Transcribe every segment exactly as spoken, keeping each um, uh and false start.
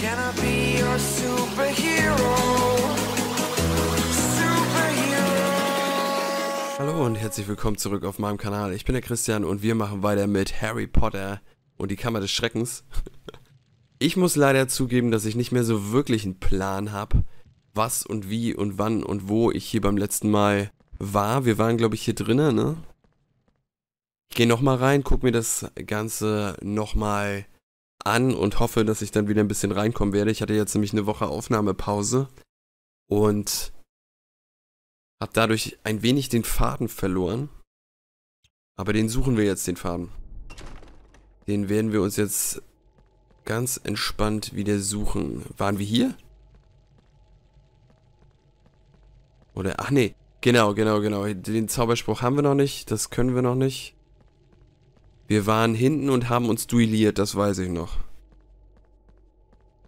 Can I be your superhero? Superhero. Hallo und herzlich willkommen zurück auf meinem Kanal. Ich bin der Christian und wir machen weiter mit Harry Potter und die Kammer des Schreckens. Ich muss leider zugeben, dass ich nicht mehr so wirklich einen Plan habe, was und wie und wann und wo ich hier beim letzten Mal war. Wir waren, glaube ich, hier drinnen, ne? Ich gehe nochmal rein, gucke mir das Ganze nochmal an und hoffe, dass ich dann wieder ein bisschen reinkommen werde. Ich hatte jetzt nämlich eine Woche Aufnahmepause und habe dadurch ein wenig den Faden verloren. Aber den suchen wir jetzt, den Faden. Den werden wir uns jetzt ganz entspannt wieder suchen. Waren wir hier? Oder, ach nee, genau, genau, genau. Den Zauberspruch haben wir noch nicht, das können wir noch nicht. Wir waren hinten und haben uns duelliert, das weiß ich noch.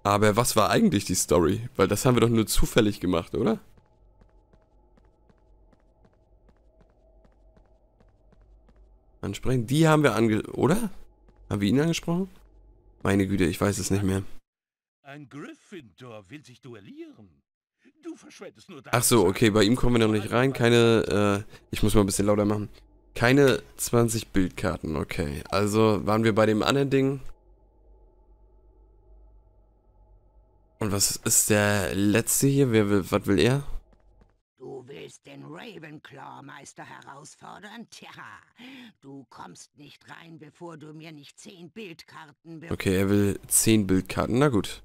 Aber was war eigentlich die Story? Weil das haben wir doch nur zufällig gemacht, oder? Ansprechen? Die haben wir ange... Oder? Haben wir ihn angesprochen? Meine Güte, ich weiß es nicht mehr. Ein Gryffindor will sich duellieren. Du verschwendest nur deine... Ach so, okay, bei ihm kommen wir noch nicht rein. Keine... Äh, ich muss mal ein bisschen lauter machen. Keine zwanzig Bildkarten, okay. Also waren wir bei dem anderen Ding. Und was ist der letzte hier? Wer will, was will er? Du willst den Ravenclaw-Meister herausfordern? Tja, du kommst nicht rein, bevor du mir nicht zehn Bildkarten... Okay, er will zehn Bildkarten, na gut.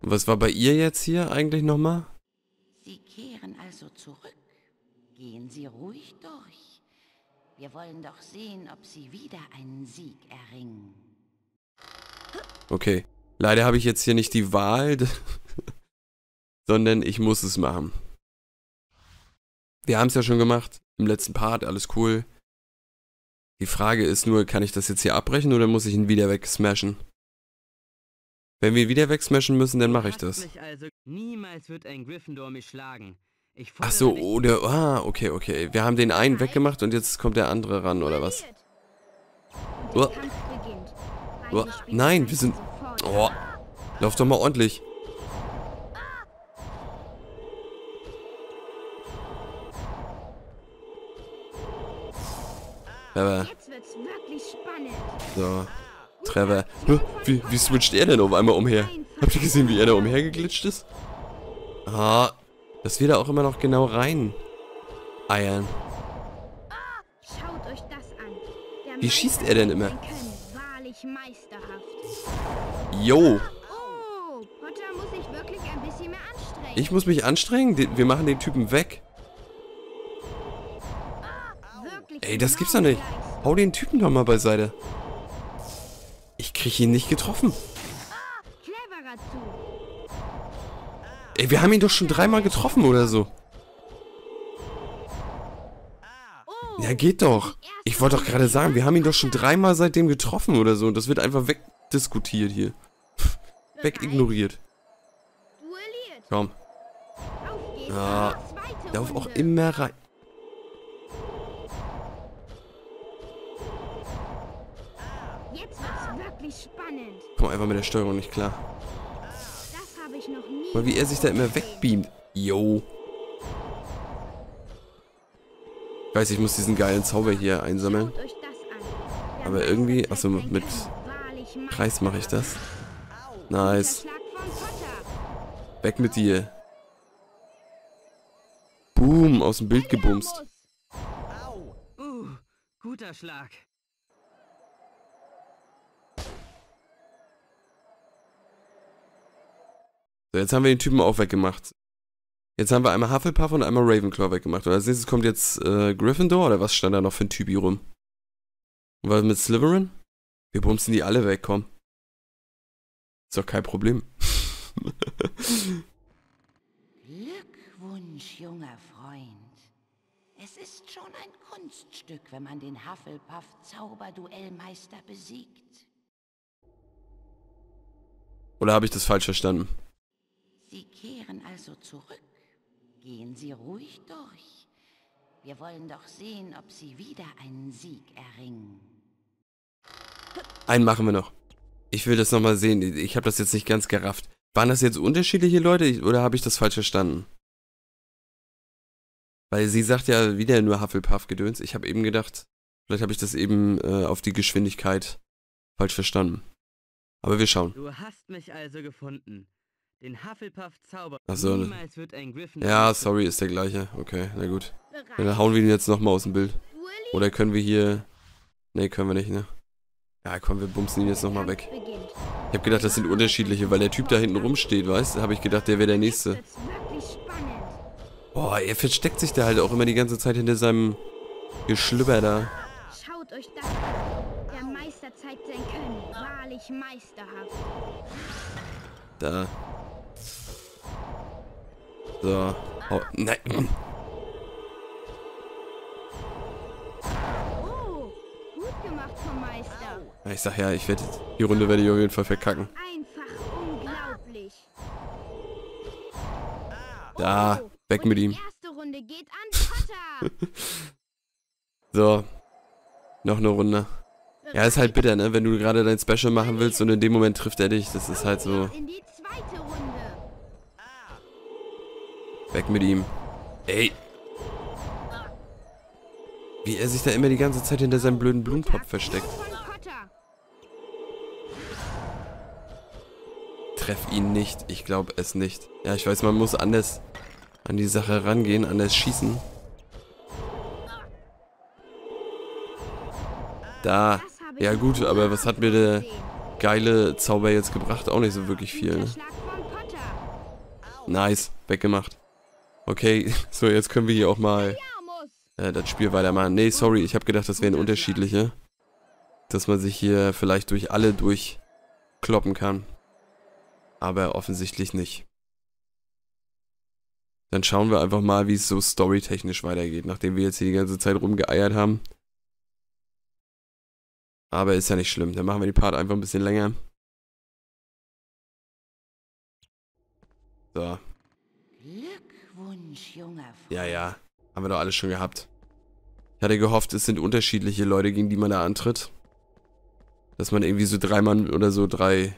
Und was war bei ihr jetzt hier eigentlich nochmal? Sie kehren also zurück. Gehen Sie ruhig durch. Wir wollen doch sehen, ob sie wieder einen Sieg erringen. Okay. Leider habe ich jetzt hier nicht die Wahl, sondern ich muss es machen. Wir haben es ja schon gemacht. Im letzten Part, alles cool. Die Frage ist nur, kann ich das jetzt hier abbrechen oder muss ich ihn wieder wegsmashen? Wenn wir ihn wieder wegsmashen müssen, dann mache ich das. Also, niemals wird ein Gryffindor mich schlagen. Ach so, oder, ah, okay, okay. Wir haben den einen weggemacht und jetzt kommt der andere ran, oder was? Oh. Oh. Nein, wir sind... Oh. Lauf doch mal ordentlich. Trevor. So, Trevor. Wie, wie switcht er denn auf einmal umher? Habt ihr gesehen, wie er da umhergeglitscht ist? Ah. Dass wir da auch immer noch genau rein eiern. Schaut euch das an. Der Wie schießt er denn immer? Jo. Oh, Potter muss sich wirklich ein bisschen mehr anstrengen. Ich muss mich anstrengen? Wir machen den Typen weg. Ey, das gibt's doch nicht. Hau den Typen doch mal beiseite. Ich krieg ihn nicht getroffen. Ey, wir haben ihn doch schon dreimal getroffen oder so. Ja, geht doch. Ich wollte doch gerade sagen, wir haben ihn doch schon dreimal seitdem getroffen oder so. Und das wird einfach wegdiskutiert hier. Wegignoriert. Komm. Ja, lauf auch immer rein. Komm einfach mit der Steuerung nicht klar. Mal wie er sich da immer wegbeamt. Yo. Ich weiß, ich muss diesen geilen Zauber hier einsammeln. Aber irgendwie... Achso, mit Kreis mache ich das. Nice. Weg mit dir. Boom, aus dem Bild gebumst. Uh, guter Schlag. So, jetzt haben wir den Typen auch weggemacht. Jetzt haben wir einmal Hufflepuff und einmal Ravenclaw weggemacht. Und als nächstes kommt jetzt äh, Gryffindor, oder was stand da noch für ein Typ hier rum? Und was mit Slytherin? Wir bumsen die alle weg, komm. Ist doch kein Problem. Glückwunsch, junger Freund. Es ist schon ein Kunststück, wenn man den Hufflepuff-Zauberduellmeister besiegt. Oder habe ich das falsch verstanden? Sie kehren also zurück. Gehen Sie ruhig durch. Wir wollen doch sehen, ob Sie wieder einen Sieg erringen. Einen machen wir noch. Ich will das nochmal sehen. Ich habe das jetzt nicht ganz gerafft. Waren das jetzt unterschiedliche Leute oder habe ich das falsch verstanden? Weil sie sagt ja wieder nur Hufflepuff-Gedöns. Ich habe eben gedacht, vielleicht habe ich das eben äh, auf die Geschwindigkeit falsch verstanden. Aber wir schauen. Du hast mich also gefunden. Den Hufflepuff-Zauber. Achso. Niemals wird ein Gryffindor. Ja, sorry, ist der gleiche. Okay, na gut. Ja, dann hauen wir ihn jetzt nochmal aus dem Bild. Oder können wir hier... Ne, können wir nicht, ne? Ja, komm, wir bumsen ihn jetzt nochmal weg. Ich habe gedacht, das sind unterschiedliche, weil der Typ da hinten rumsteht, weißt du? Da habe ich gedacht, der wäre der Nächste. Boah, er versteckt sich da halt auch immer die ganze Zeit hinter seinem Geschlüpper da. Schaut euch das an. Der Meister zeigt sein Können. Wahrlich meisterhaft. Da. So. Oh, nein. Oh, gut gemacht vom Meister. Ich sag ja, ich werde die Runde werde ich auf jeden Fall verkacken. Einfach unglaublich. Da. Weg mit ihm. Erste Runde geht an Potter. So. Noch eine Runde. Ja, ist halt bitter, ne? Wenn du gerade dein Special machen willst und in dem Moment trifft er dich. Das ist halt so. In die zweite Runde. Weg mit ihm. Ey. Wie er sich da immer die ganze Zeit hinter seinem blöden Blumentopf versteckt. Treff ihn nicht. Ich glaube es nicht. Ja, ich weiß, man muss anders... an die Sache rangehen, an das Schießen. Da. Ja gut, aber was hat mir der geile Zauber jetzt gebracht? Auch nicht so wirklich viel. Ne? Nice. Weggemacht. Okay, so jetzt können wir hier auch mal äh, das Spiel weitermachen. Nee, sorry, ich habe gedacht, das wären unterschiedliche. Dass man sich hier vielleicht durch alle durchkloppen kann. Aber offensichtlich nicht. Dann schauen wir einfach mal, wie es so storytechnisch weitergeht, nachdem wir jetzt hier die ganze Zeit rumgeeiert haben. Aber ist ja nicht schlimm, dann machen wir die Part einfach ein bisschen länger. So. Glückwunsch, junger Freund. Ja, ja, haben wir doch alles schon gehabt. Ich hatte gehofft, es sind unterschiedliche Leute, gegen die man da antritt. Dass man irgendwie so drei Mann oder so drei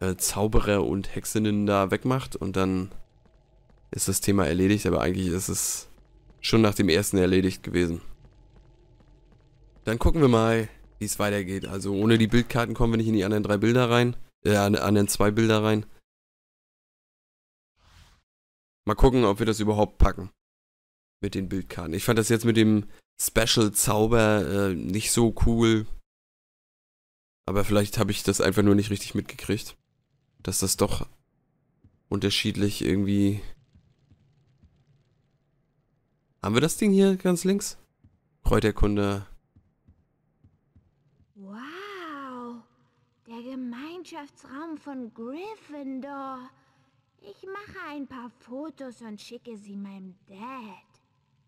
äh, Zauberer und Hexinnen da wegmacht und dann... ist das Thema erledigt, aber eigentlich ist es schon nach dem ersten erledigt gewesen. Dann gucken wir mal, wie es weitergeht. Also ohne die Bildkarten kommen wir nicht in die anderen drei Bilder rein. Äh, an, an den zwei Bilder rein. Mal gucken, ob wir das überhaupt packen. Mit den Bildkarten. Ich fand das jetzt mit dem Special-Zauber äh, nicht so cool. Aber vielleicht habe ich das einfach nur nicht richtig mitgekriegt. Dass das doch unterschiedlich irgendwie... Haben wir das Ding hier ganz links? Kräuterkunde. Wow, der Gemeinschaftsraum von Gryffindor. Ich mache ein paar Fotos und schicke sie meinem Dad.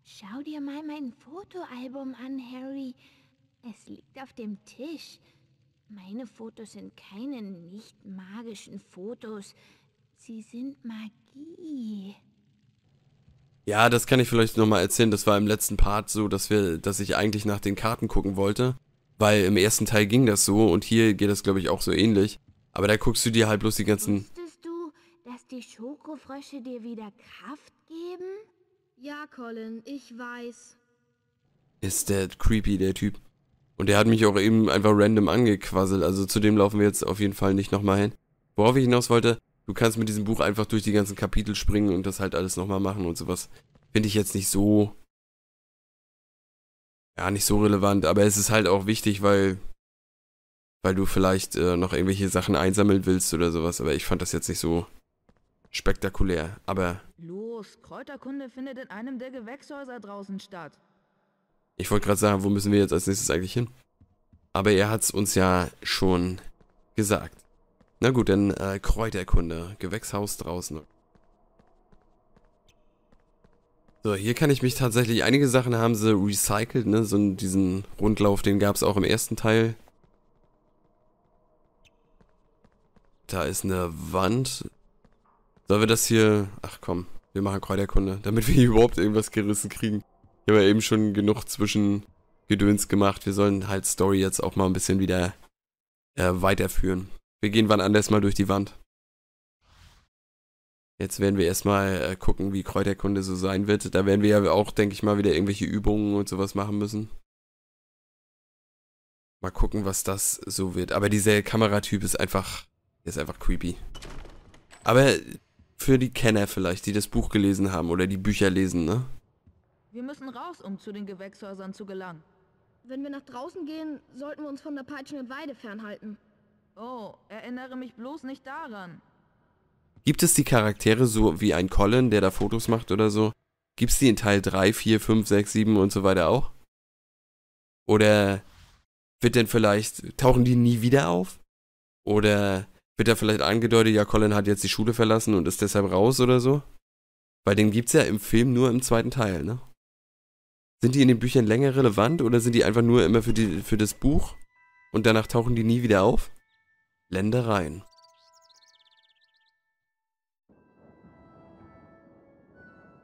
Schau dir mal mein Fotoalbum an, Harry. Es liegt auf dem Tisch. Meine Fotos sind keine nicht magischen Fotos. Sie sind Magie. Ja, das kann ich vielleicht nochmal erzählen. Das war im letzten Part so, dass wir, dass ich eigentlich nach den Karten gucken wollte. Weil im ersten Teil ging das so und hier geht das, glaube ich, auch so ähnlich. Aber da guckst du dir halt bloß die ganzen... Wusstest du, dass die Schokofrösche dir wieder Kraft geben? Ja, Colin, ich weiß. Ist der creepy, der Typ. Und der hat mich auch eben einfach random angequasselt. Also zu dem laufen wir jetzt auf jeden Fall nicht nochmal hin. Worauf ich hinaus wollte... Du kannst mit diesem Buch einfach durch die ganzen Kapitel springen und das halt alles nochmal machen und sowas. Finde ich jetzt nicht so... Ja, nicht so relevant, aber es ist halt auch wichtig, weil... Weil du vielleicht äh, noch irgendwelche Sachen einsammeln willst oder sowas, aber ich fand das jetzt nicht so spektakulär, aber... Los, Kräuterkunde findet in einem der Gewächshäuser draußen statt. Ich wollte gerade sagen, wo müssen wir jetzt als nächstes eigentlich hin? Aber er hat's uns ja schon gesagt. Na gut, dann äh, Kräuterkunde. Gewächshaus draußen. So, hier kann ich mich tatsächlich... Einige Sachen haben sie recycelt, ne? So diesen Rundlauf, den gab es auch im ersten Teil. Da ist eine Wand. Sollen wir das hier... Ach komm, wir machen Kräuterkunde, damit wir hier überhaupt irgendwas gerissen kriegen. Ich habe ja eben schon genug Zwischengedöns gemacht. Wir sollen halt Story jetzt auch mal ein bisschen wieder... äh, weiterführen. Wir gehen wann anders mal durch die Wand. Jetzt werden wir erstmal äh, gucken, wie Kräuterkunde so sein wird. Da werden wir ja auch, denke ich mal, wieder irgendwelche Übungen und sowas machen müssen. Mal gucken, was das so wird. Aber dieser Kameratyp ist einfach, ist einfach creepy. Aber für die Kenner vielleicht, die das Buch gelesen haben oder die Bücher lesen, ne? Wir müssen raus, um zu den Gewächshäusern zu gelangen. Wenn wir nach draußen gehen, sollten wir uns von der peitschenden Weide fernhalten. Oh, erinnere mich bloß nicht daran. Gibt es die Charaktere so wie ein Colin, der da Fotos macht oder so? Gibt es die in Teil drei, vier, fünf, sechs, sieben und so weiter auch? Oder wird denn vielleicht, tauchen die nie wieder auf? Oder wird da vielleicht angedeutet, ja, Colin hat jetzt die Schule verlassen und ist deshalb raus oder so? Weil den gibt es ja im Film nur im zweiten Teil, ne? Sind die in den Büchern länger relevant oder sind die einfach nur immer für, die, für das Buch und danach tauchen die nie wieder auf? Ländereien.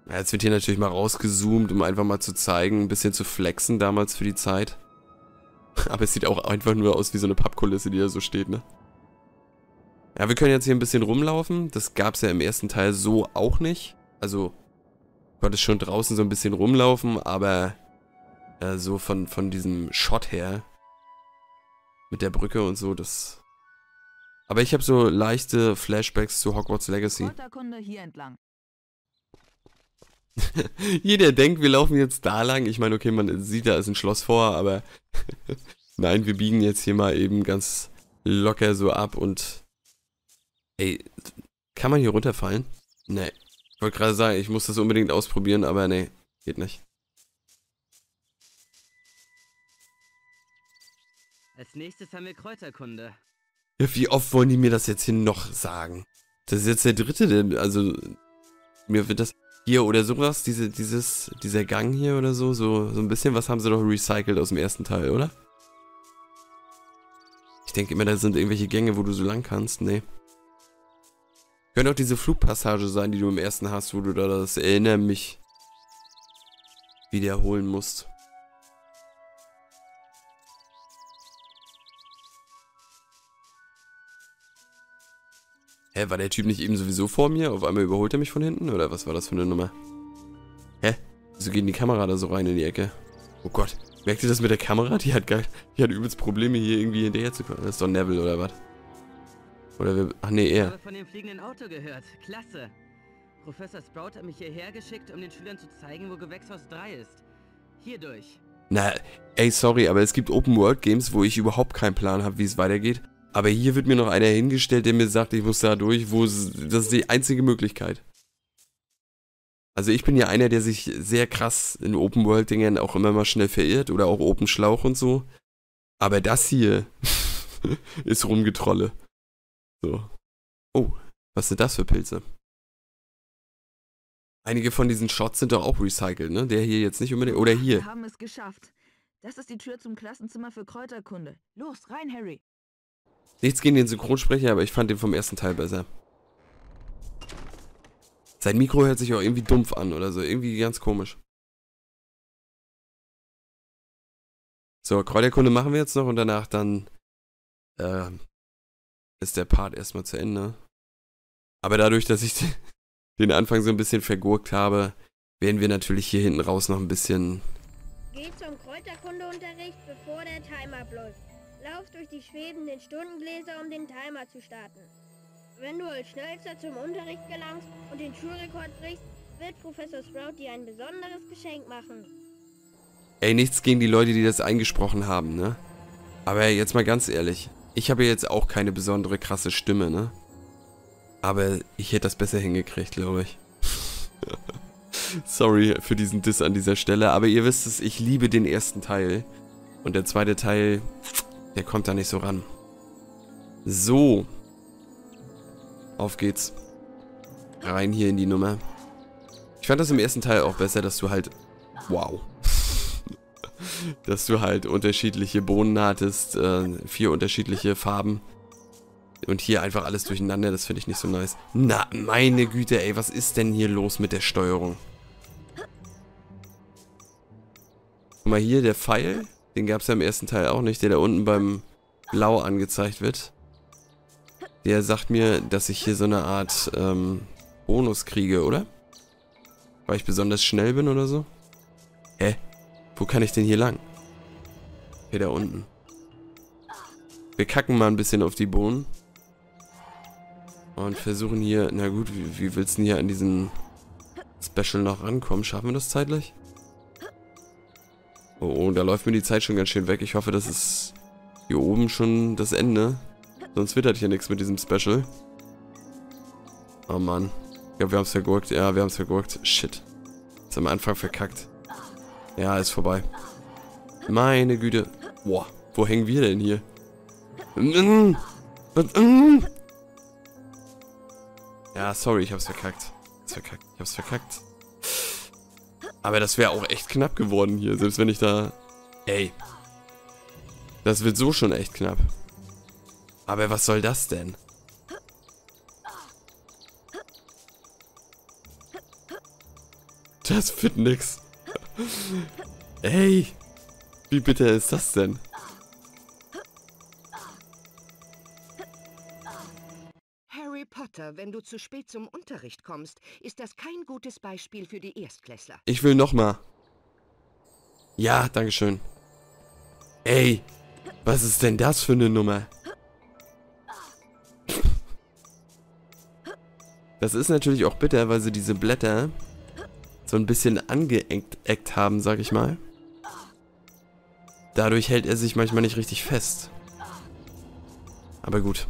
Ja, jetzt wird hier natürlich mal rausgezoomt, um einfach mal zu zeigen, ein bisschen zu flexen damals für die Zeit. Aber es sieht auch einfach nur aus wie so eine Pappkulisse, die da so steht, ne? Ja, wir können jetzt hier ein bisschen rumlaufen. Das gab es ja im ersten Teil so auch nicht. Also, du konntest schon draußen so ein bisschen rumlaufen, aber äh, so von, von diesem Shot her mit der Brücke und so, das... Aber ich habe so leichte Flashbacks zu Hogwarts Legacy. Kräuterkunde hier entlang. Jeder denkt, wir laufen jetzt da lang. Ich meine, okay, man sieht, da ist ein Schloss vor, aber nein, wir biegen jetzt hier mal eben ganz locker so ab und... Ey, kann man hier runterfallen? Nee. Ich wollte gerade sagen, ich muss das unbedingt ausprobieren, aber nee, geht nicht. Als nächstes haben wir Kräuterkunde. Ja, wie oft wollen die mir das jetzt hier noch sagen? Das ist jetzt der dritte, denn, also... Mir wird das... Hier oder sowas, diese, dieses, dieser Gang hier oder so, so, so ein bisschen, was haben sie doch recycelt aus dem ersten Teil, oder? Ich denke immer, da sind irgendwelche Gänge, wo du so lang kannst, nee. Könnte auch diese Flugpassage sein, die du im ersten hast, wo du da das Erinnere mich wiederholen musst. Hä, war der Typ nicht eben sowieso vor mir? Auf einmal überholt er mich von hinten? Oder was war das für eine Nummer? Hä? Wieso geht denn die Kamera da so rein in die Ecke? Oh Gott, merkt ihr das mit der Kamera? Die hat gar, die hat übelst Probleme, hier irgendwie hinterher zu kommen. Das ist doch Neville oder was? Oder wir... Ach nee, er. Ich habe von dem fliegenden Auto gehört. Klasse. Professor Sprout hat mich hierher geschickt, um den Schülern zu zeigen, wo Gewächshaus drei ist. Hierdurch. Na, ey, sorry, aber es gibt Open-World-Games, wo ich überhaupt keinen Plan habe, wie es weitergeht. Aber hier wird mir noch einer hingestellt, der mir sagt, ich muss da durch, wo es, das ist die einzige Möglichkeit. Also ich bin ja einer, der sich sehr krass in Open-World-Dingern auch immer mal schnell verirrt oder auch Open-Schlauch und so. Aber das hier ist Rumgetrolle. So. Oh, was sind das für Pilze? Einige von diesen Shots sind doch auch recycelt, ne? Der hier jetzt nicht unbedingt, oder hier. Wir haben es geschafft. Das ist die Tür zum Klassenzimmer für Kräuterkunde. Los, rein, Harry. Nichts gegen den Synchronsprecher, aber ich fand den vom ersten Teil besser. Sein Mikro hört sich auch irgendwie dumpf an oder so. Irgendwie ganz komisch. So, Kräuterkunde machen wir jetzt noch und danach dann äh, ist der Part erstmal zu Ende. Aber dadurch, dass ich den Anfang so ein bisschen vergurkt habe, werden wir natürlich hier hinten raus noch ein bisschen... Geh zum Kräuterkundeunterricht, bevor der Timer läuft. Lauf durch die schwebenden Stundengläser, um den Timer zu starten. Wenn du als Schnellster zum Unterricht gelangst und den Schulrekord brichst, wird Professor Sprout dir ein besonderes Geschenk machen. Ey, nichts gegen die Leute, die das eingesprochen haben, ne? Aber jetzt mal ganz ehrlich, ich habe jetzt auch keine besondere krasse Stimme, ne? Aber ich hätte das besser hingekriegt, glaube ich. Sorry für diesen Diss an dieser Stelle, aber ihr wisst es, ich liebe den ersten Teil. Und der zweite Teil... Der kommt da nicht so ran. So. Auf geht's. Rein hier in die Nummer. Ich fand das im ersten Teil auch besser, dass du halt... Wow. dass du halt unterschiedliche Bohnen hattest. Äh, vier unterschiedliche Farben. Und hier einfach alles durcheinander. Das finde ich nicht so nice. Na, meine Güte, ey. Was ist denn hier los mit der Steuerung? Guck mal hier, der Pfeil... Den gab es ja im ersten Teil auch nicht, der da unten beim blau angezeigt wird. Der sagt mir, dass ich hier so eine Art ähm, Bonus kriege, oder? Weil ich besonders schnell bin oder so? Hä? Wo kann ich denn hier lang? Hier da unten. Wir kacken mal ein bisschen auf die Bohnen. Und versuchen hier... Na gut, wie, wie willst du denn hier an diesen Special noch rankommen? Schaffen wir das zeitlich? Oh, oh, da läuft mir die Zeit schon ganz schön weg. Ich hoffe, das ist hier oben schon das Ende. Sonst wird halt hier nichts mit diesem Special. Oh Mann. Ich glaube, wir haben es vergurkt. Ja, wir haben es vergurkt. Shit. Ist am Anfang verkackt. Ja, ist vorbei. Meine Güte. Boah, wo hängen wir denn hier? Ja, sorry, ich hab's verkackt. Ich hab's verkackt. Ich hab's verkackt. Aber das wäre auch echt knapp geworden hier. Selbst wenn ich da... Ey. Das wird so schon echt knapp. Aber was soll das denn? Das wird nix. Ey. Wie bitter ist das denn? Wenn du zu spät zum Unterricht kommst, ist das kein gutes Beispiel für die Erstklässler. Ich will nochmal. Ja, dankeschön. Ey, was ist denn das für eine Nummer? Das ist natürlich auch bitter, weil sie diese Blätter so ein bisschen angeeckt haben, sag ich mal. Dadurch hält er sich manchmal nicht richtig fest. Aber gut.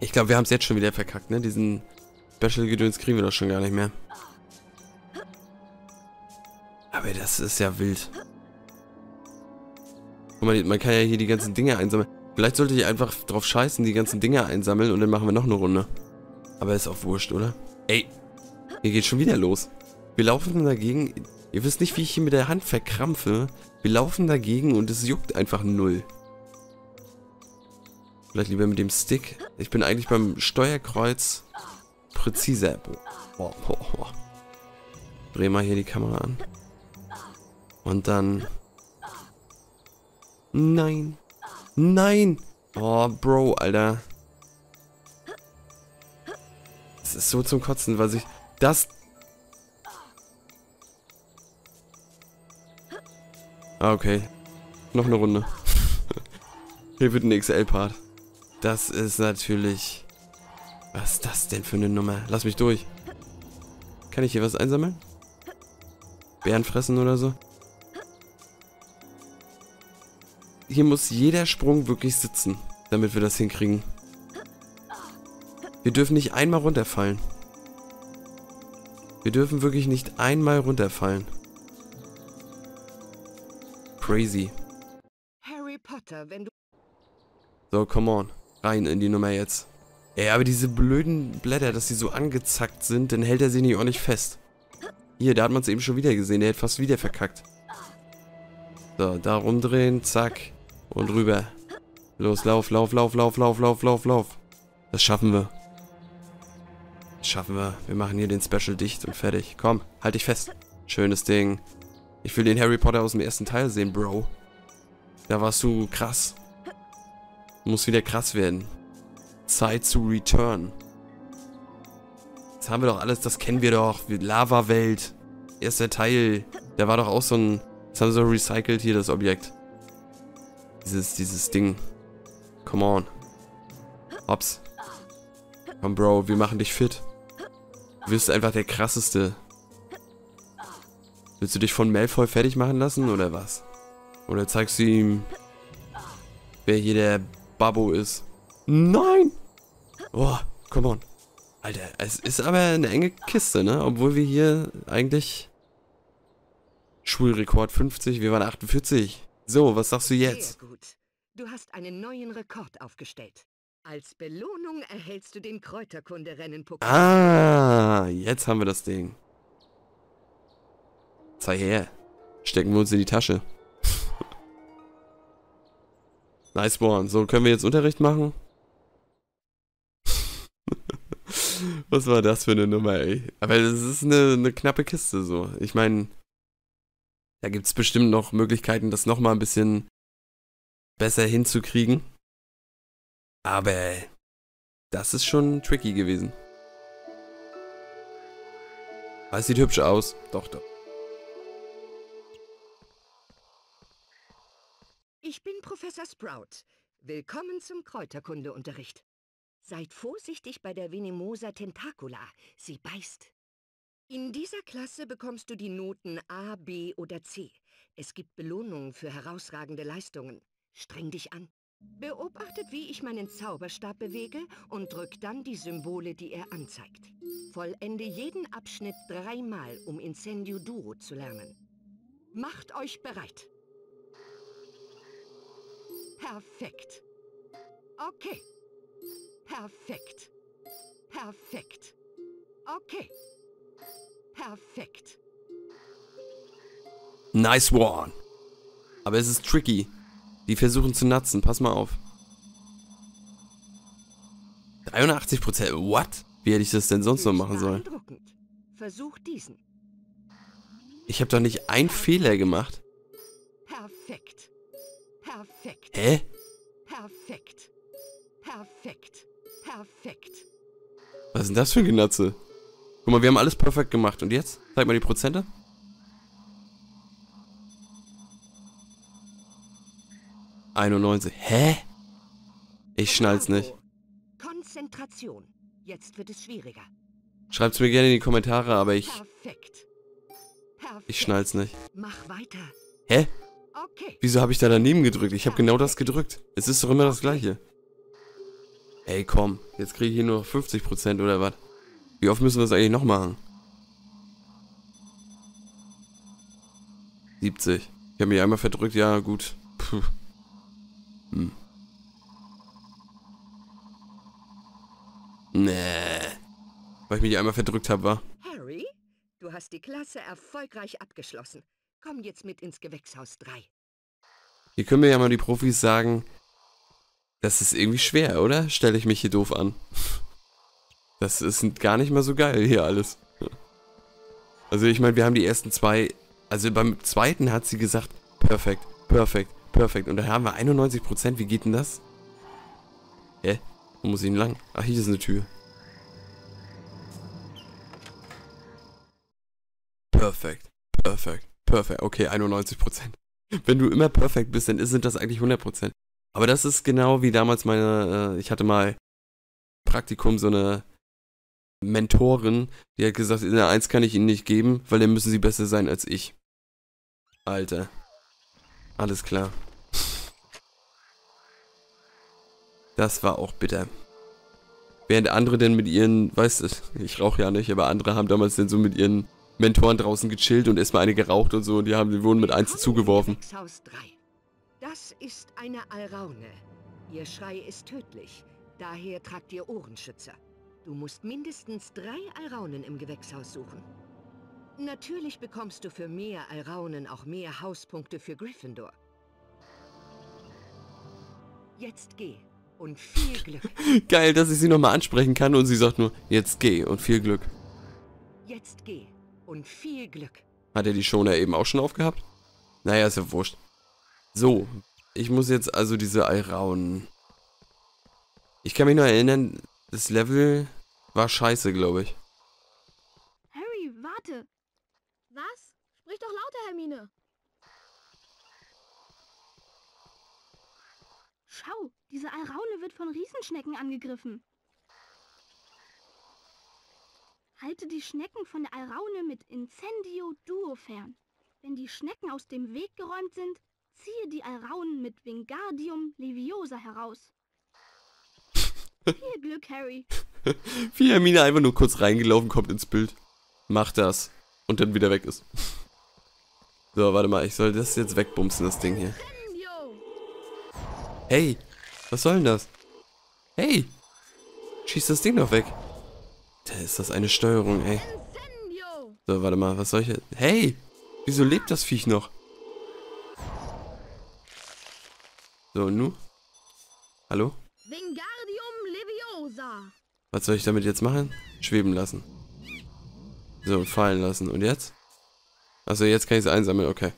Ich glaube, wir haben es jetzt schon wieder verkackt, ne? Diesen Special-Gedöns kriegen wir doch schon gar nicht mehr. Aber das ist ja wild. Guck mal, man kann ja hier die ganzen Dinger einsammeln. Vielleicht sollte ich einfach drauf scheißen, die ganzen Dinger einsammeln und dann machen wir noch eine Runde. Aber ist auch wurscht, oder? Ey, hier geht schon wieder los. Wir laufen dagegen. Ihr wisst nicht, wie ich hier mit der Hand verkrampfe. Wir laufen dagegen und es juckt einfach null. Vielleicht lieber mit dem Stick. Ich bin eigentlich beim Steuerkreuz präziser. Oh, oh, oh. Dreh mal hier die Kamera an. Und dann... Nein. Nein. Oh, Bro, Alter. Das ist so zum Kotzen, weil sich... Das... Ah, okay. Noch eine Runde. Hier wird ein X L-Part. Das ist natürlich... Was ist das denn für eine Nummer? Lass mich durch. Kann ich hier was einsammeln? Bären fressen oder so? Hier muss jeder Sprung wirklich sitzen, damit wir das hinkriegen. Wir dürfen nicht einmal runterfallen. Wir dürfen wirklich nicht einmal runterfallen. Crazy. Harry Potter, wenn du... So, come on. Rein in die Nummer jetzt. Ey, aber diese blöden Blätter, dass die so angezackt sind, dann hält er sich nicht ordentlich fest. Hier, da hat man es eben schon wieder gesehen. Der hätte fast wieder verkackt. So, da rumdrehen, zack. Und rüber. Los, lauf, lauf, lauf, lauf, lauf, lauf, lauf, lauf. Das schaffen wir. Das schaffen wir. Wir machen hier den Special dicht und fertig. Komm, halt dich fest. Schönes Ding. Ich will den Harry Potter aus dem ersten Teil sehen, Bro. Da warst du krass. Muss wieder krass werden. Zeit zu return. Jetzt haben wir doch alles, das kennen wir doch. Lava-Welt. Erster Teil. Da war doch auch so ein... Jetzt haben sie so recycelt hier das Objekt. Dieses, dieses Ding. Come on. Hops. Komm, Bro, wir machen dich fit. Du wirst einfach der krasseste. Willst du dich von Malfoy fertig machen lassen, oder was? Oder zeigst du ihm, wer hier der... Babbo ist. Nein! Oh, come on. Alter, es ist aber eine enge Kiste, ne? Obwohl wir hier eigentlich... Schulrekord fünfzig, wir waren achtundvierzig. So, was sagst du jetzt? Sehr gut. Du hast einen neuen Rekord aufgestellt. Als Belohnung erhältst du den Kräuterkunde-Rennen-Pokal. Ah, jetzt haben wir das Ding. Zeig her. Stecken wir uns in die Tasche. Nice one. So, können wir jetzt Unterricht machen? Was war das für eine Nummer, ey? Aber das ist eine, eine knappe Kiste, so. Ich meine, da gibt es bestimmt noch Möglichkeiten, das nochmal ein bisschen besser hinzukriegen. Aber das ist schon tricky gewesen. Aber es sieht hübsch aus. Doch, doch. Ich bin Professor Sprout. Willkommen zum Kräuterkundeunterricht. Seid vorsichtig bei der Venemosa Tentacula. Sie beißt. In dieser Klasse bekommst du die Noten A, B oder C. Es gibt Belohnungen für herausragende Leistungen. Streng dich an. Beobachtet, wie ich meinen Zauberstab bewege und drückt dann die Symbole, die er anzeigt. Vollende jeden Abschnitt dreimal, um Incendio Duo zu lernen. Macht euch bereit. Perfekt. Okay. Perfekt. Perfekt. Okay. Perfekt. Nice one. Aber es ist tricky. Die versuchen zu natzen. Pass mal auf. dreiundachtzig Prozent. What? Wie hätte ich das denn sonst noch machen sollen? Versuch diesen. Ich habe doch nicht einen Fehler gemacht. Perfekt. Perfekt. Hä? Perfekt. Perfekt. Perfekt. Was ist denn das für ein Genatze? Guck mal, wir haben alles perfekt gemacht. Und jetzt? Zeig mal die Prozente. einundneunzig. Hä? Ich schnall's nicht. Konzentration. Jetzt wird es schwieriger. Schreibt's mir gerne in die Kommentare, aber ich... Perfekt. Perfekt. Ich schnall's nicht. Mach weiter. Hä? Okay. Wieso habe ich da daneben gedrückt? Ich habe genau das gedrückt. Es ist doch immer das Gleiche. Ey, komm. Jetzt kriege ich hier nur noch fünfzig Prozent oder was? Wie oft müssen wir das eigentlich noch machen? siebzig. Ich habe mich einmal verdrückt. Ja, gut. Puh. Hm. Nee. Weil ich mich einmal verdrückt habe, war. Harry, du hast die Klasse erfolgreich abgeschlossen. Komm jetzt mit ins Gewächshaus drei. Hier können mir ja mal die Profis sagen, das ist irgendwie schwer, oder? Stelle ich mich hier doof an. Das ist gar nicht mal so geil hier alles. Also ich meine, wir haben die ersten zwei... Also beim zweiten hat sie gesagt, perfekt, perfekt, perfekt. Und dann haben wir einundneunzig Prozent. Wie geht denn das? Hä? Wo muss ich denn lang? Ach, hier ist eine Tür. Perfekt, perfekt. Perfekt, okay, einundneunzig Prozent. Wenn du immer perfekt bist, dann sind das eigentlich hundert Prozent. Aber das ist genau wie damals meine, äh, ich hatte mal Praktikum, so eine Mentorin, die hat gesagt, in der eins kann ich ihnen nicht geben, weil dann müssen sie besser sein als ich. Alter. Alles klar. Das war auch bitter. Während andere denn mit ihren, weißt du, ich rauche ja nicht, aber andere haben damals denn so mit ihren Mentoren draußen gechillt und erstmal eine geraucht und so und die haben, die wurden mit eins zugeworfen. Das ist eine Alraune. Ihr Schrei ist tödlich. Daher tragt ihr Ohrenschützer. Du musst mindestens drei Alraunen im Gewächshaus suchen. Natürlich bekommst du für mehr Alraunen auch mehr Hauspunkte für Gryffindor. Jetzt geh und viel Glück. Geil, dass ich sie nochmal ansprechen kann und sie sagt nur, jetzt geh und viel Glück. Jetzt geh. Und viel Glück. Hat er die Schoner eben auch schon aufgehabt? Naja, ist ja wurscht. So, ich muss jetzt also diese Alraunen. Ich kann mich noch erinnern, das Level war scheiße, glaube ich. Harry, warte. Was? Sprich doch lauter, Hermine. Schau, diese Alraune wird von Riesenschnecken angegriffen. Halte die Schnecken von der Alraune mit Incendio Duo fern. Wenn die Schnecken aus dem Weg geräumt sind, ziehe die Alraunen mit Wingardium Leviosa heraus. Viel Glück, Harry. Wie Hermine einfach nur kurz reingelaufen kommt ins Bild. Macht das. Und dann wieder weg ist. So, warte mal. Ich soll das jetzt wegbumsen, das Ding hier. Hey, was soll denn das? Hey, schieß das Ding doch weg. Da ist das eine Steuerung, ey. So, warte mal, was soll ich jetzt? Hey! Wieso lebt das Viech noch? So, und nu? Hallo? Wingardium Leviosa. Was soll ich damit jetzt machen? Schweben lassen. So, fallen lassen. Und jetzt? Achso, jetzt kann ich es einsammeln, okay.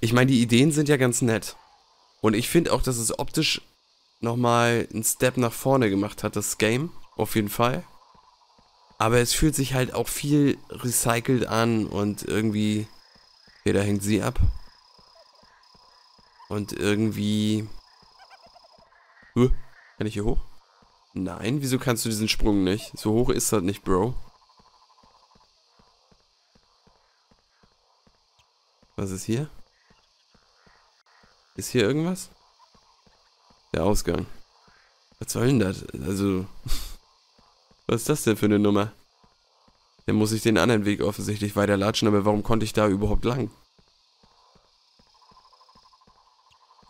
ich meine, die Ideen sind ja ganz nett. Und ich finde auch, dass es optisch nochmal einen Step nach vorne gemacht hat, das Game. Auf jeden Fall. Aber es fühlt sich halt auch viel recycelt an und irgendwie... Hier, da hängt sie ab. Und irgendwie... Huh, kann ich hier hoch? Nein, wieso kannst du diesen Sprung nicht? So hoch ist das nicht, Bro. Was ist hier? Ist hier irgendwas? Der Ausgang. Was soll denn das? Also... Was ist das denn für eine Nummer? Dann muss ich den anderen Weg offensichtlich weiterlatschen, aber warum konnte ich da überhaupt lang?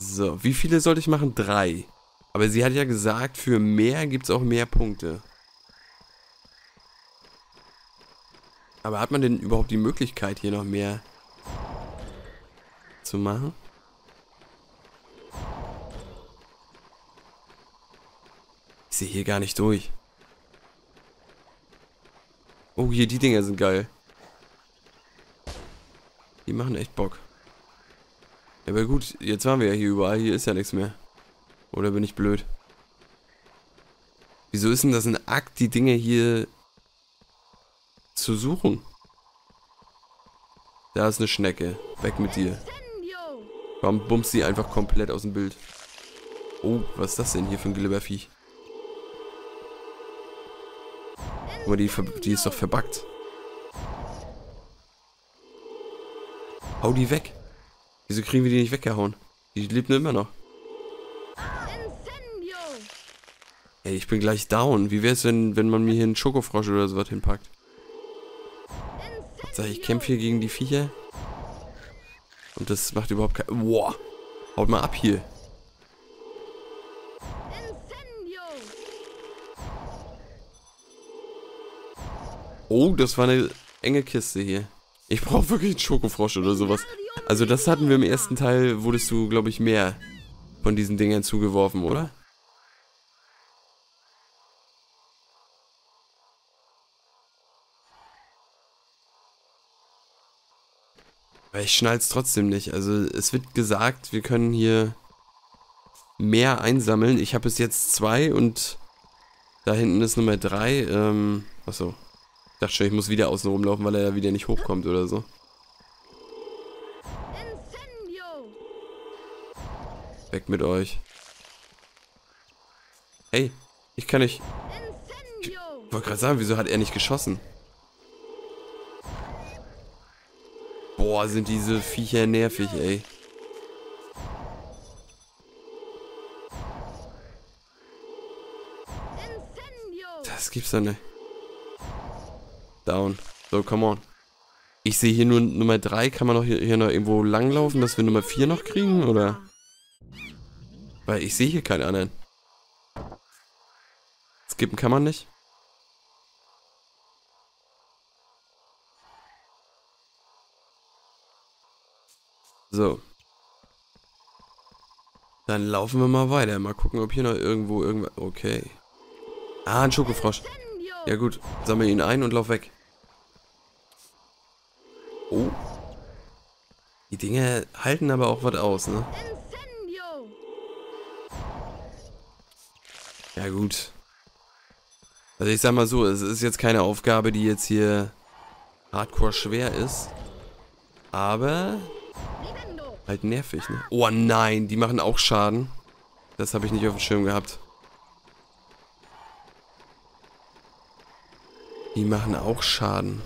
So, wie viele sollte ich machen? Drei. Aber sie hat ja gesagt, für mehr gibt es auch mehr Punkte. Aber hat man denn überhaupt die Möglichkeit, hier noch mehr zu machen? Ich sehe hier gar nicht durch. Oh, hier, die Dinger sind geil. Die machen echt Bock. Aber gut, jetzt waren wir ja hier überall. Hier ist ja nichts mehr. Oder bin ich blöd? Wieso ist denn das ein Akt, die Dinger hier zu suchen? Da ist eine Schnecke. Weg mit dir. Warum bummst sie einfach komplett aus dem Bild? Oh, was ist das denn hier für ein Glibberviech? Aber die, die ist doch verbuggt. Hau die weg. Wieso kriegen wir die nicht weggehauen? Die lebt nur immer noch. Ey, ich bin gleich down. Wie wär's, wenn, wenn man mir hier einen Schokofrosch oder sowas hinpackt? Sag ich, ich kämpfe hier gegen die Viecher. Und das macht überhaupt keinen... Boah. Haut mal ab hier. Oh, das war eine enge Kiste hier. Ich brauche wirklich einen Schokofrosch oder sowas. Also das hatten wir im ersten Teil, wurdest du, glaube ich, mehr von diesen Dingern zugeworfen, oder? Aber ich schnall's trotzdem nicht. Also es wird gesagt, wir können hier mehr einsammeln. Ich habe bis jetzt zwei und da hinten ist Nummer drei. Ähm, achso. Ich dachte schon, ich muss wieder außen rumlaufen, weil er ja wieder nicht hochkommt oder so. Weg mit euch. Ey, ich kann nicht... Ich wollte gerade sagen, wieso hat er nicht geschossen? Boah, sind diese Viecher nervig, ey. Das gibt's doch nicht. Down. So, come on. Ich sehe hier nur Nummer drei. Kann man noch hier, hier noch irgendwo langlaufen, dass wir Nummer vier noch kriegen, oder? Weil ich sehe hier keinen anderen. Skippen kann man nicht. So. Dann laufen wir mal weiter. Mal gucken, ob hier noch irgendwo irgendwas... Okay. Ah, ein Schokofrosch. Ja gut, sammel ihn ein und lauf weg. Oh. Die Dinger halten aber auch was aus, ne? Ja gut. Also ich sag mal so, es ist jetzt keine Aufgabe, die jetzt hier hardcore schwer ist. Aber... Halt nervig, ne? Oh nein, die machen auch Schaden. Das habe ich nicht auf dem Schirm gehabt. Die machen auch Schaden.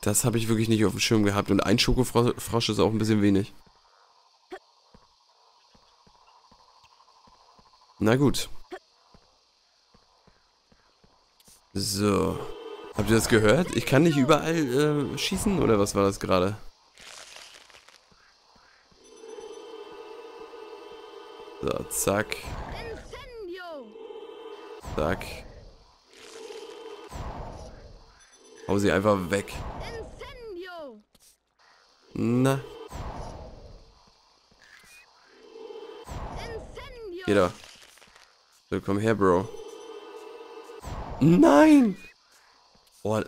Das habe ich wirklich nicht auf dem Schirm gehabt. Und ein Schokofrosch ist auch ein bisschen wenig. Na gut. So. Habt ihr das gehört? Ich kann nicht überall äh, schießen, oder was war das gerade? So, zack. Zack. Hau sie einfach weg. Na. Geh da. So, komm her, Bro. Nein! Oh.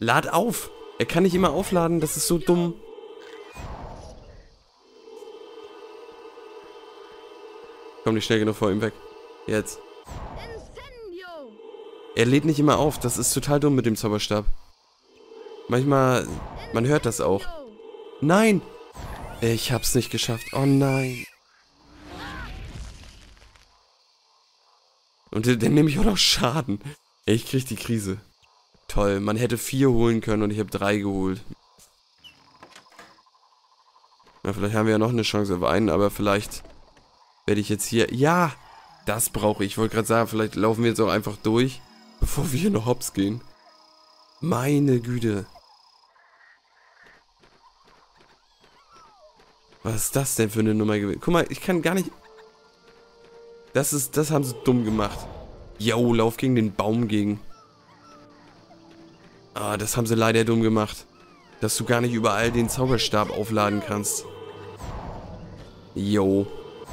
Lad auf! Er kann nicht immer aufladen, das ist so dumm. Komm nicht schnell genug vor ihm weg. Jetzt. Er lädt nicht immer auf, das ist total dumm mit dem Zauberstab. Manchmal, man hört das auch. Nein! Ich hab's nicht geschafft, oh nein. Und dann, dann nehme ich auch noch Schaden. Ich krieg die Krise. Toll, man hätte vier holen können und ich habe drei geholt. Na, vielleicht haben wir ja noch eine Chance auf einen, aber vielleicht werde ich jetzt hier... Ja, das brauche ich. Ich wollte gerade sagen, vielleicht laufen wir jetzt auch einfach durch, bevor wir hier noch hops gehen. Meine Güte. Was ist das denn für eine Nummer gewesen? Guck mal, ich kann gar nicht... Das ist, das haben sie dumm gemacht. Yo, lauf gegen den Baum gegen. Ah, das haben sie leider dumm gemacht. Dass du gar nicht überall den Zauberstab aufladen kannst. Yo.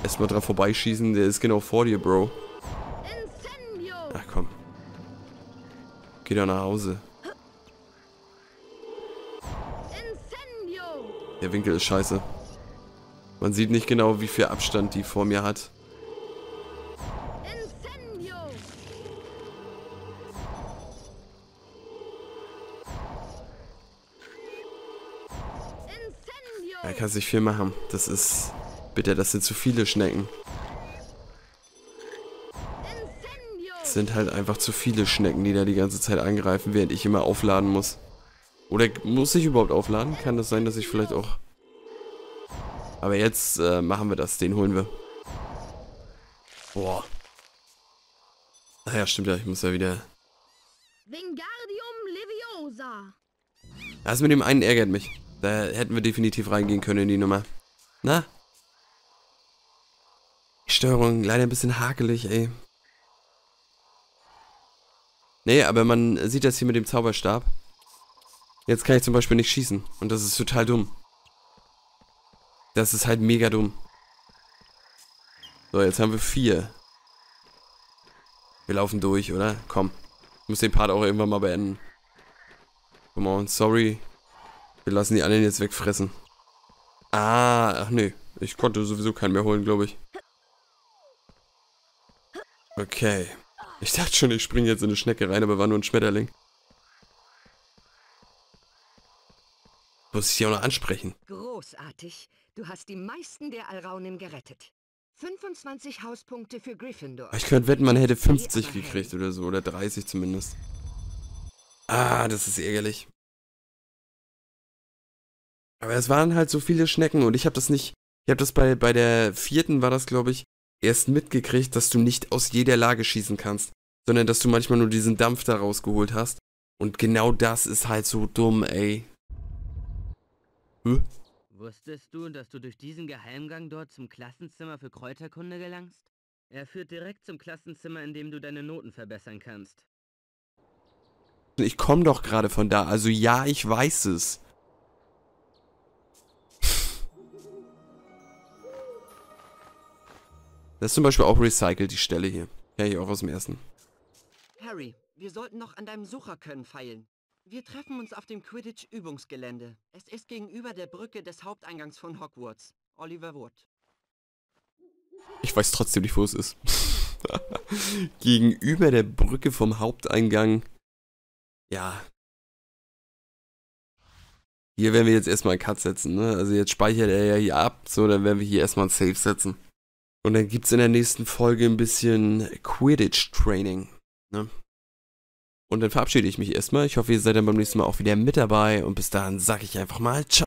Erstmal dran vorbeischießen, der ist genau vor dir, Bro. Ach komm. Geh doch nach Hause. Der Winkel ist scheiße. Man sieht nicht genau, wie viel Abstand die vor mir hat. Da kannst du nicht viel machen. Das ist... Bitte, das sind zu viele Schnecken. Es sind halt einfach zu viele Schnecken, die da die ganze Zeit angreifen, während ich immer aufladen muss. Oder muss ich überhaupt aufladen? Kann das sein, dass ich vielleicht auch... Aber jetzt äh, machen wir das. Den holen wir. Boah. Ach ja, stimmt ja. Ich muss ja wieder... Wingardium Leviosa. Das mit dem einen ärgert mich. Da hätten wir definitiv reingehen können in die Nummer. Na? Die Steuerung leider ein bisschen hakelig, ey. Nee, aber man sieht das hier mit dem Zauberstab. Jetzt kann ich zum Beispiel nicht schießen. Und das ist total dumm. Das ist halt mega dumm. So, jetzt haben wir vier. Wir laufen durch, oder? Komm. Ich muss den Part auch irgendwann mal beenden. Come on, sorry. Wir lassen die anderen jetzt wegfressen. Ah, ach nee. Ich konnte sowieso keinen mehr holen, glaube ich. Okay. Ich dachte schon, ich springe jetzt in eine Schnecke rein, aber war nur ein Schmetterling. Muss ich dich auch noch ansprechen. Großartig. Du hast die meisten der Alraunen gerettet. fünfundzwanzig Hauspunkte für Gryffindor. Ich könnte wetten, man hätte fünfzig gekriegt oder so. Oder dreißig zumindest. Ah, das ist ärgerlich. Aber es waren halt so viele Schnecken und ich habe das nicht, ich habe das bei, bei der vierten war das, glaube ich, erst mitgekriegt, dass du nicht aus jeder Lage schießen kannst, sondern dass du manchmal nur diesen Dampf da rausgeholt hast. Und genau das ist halt so dumm, ey. Hm? Wusstest du, dass du durch diesen Geheimgang dort zum Klassenzimmer für Kräuterkunde gelangst? Er führt direkt zum Klassenzimmer, in dem du deine Noten verbessern kannst. Ich komme doch gerade von da, also ja, ich weiß es. Das ist zum Beispiel auch recycelt, die Stelle hier. Ja, hier auch aus dem ersten. Harry, wir sollten noch an deinem Sucherkönnen feilen. Wir treffen uns auf dem Quidditch-Übungsgelände. Es ist gegenüber der Brücke des Haupteingangs von Hogwarts. Oliver Wood. Ich weiß trotzdem nicht, wo es ist. Gegenüber der Brücke vom Haupteingang. Ja. Hier werden wir jetzt erstmal einen Cut setzen, ne? Also jetzt speichert er ja hier ab. So, dann werden wir hier erstmal einen Save setzen. Und dann gibt es in der nächsten Folge ein bisschen Quidditch-Training. Ne? Und dann verabschiede ich mich erstmal. Ich hoffe, ihr seid dann beim nächsten Mal auch wieder mit dabei. Und bis dahin sage ich einfach mal ciao.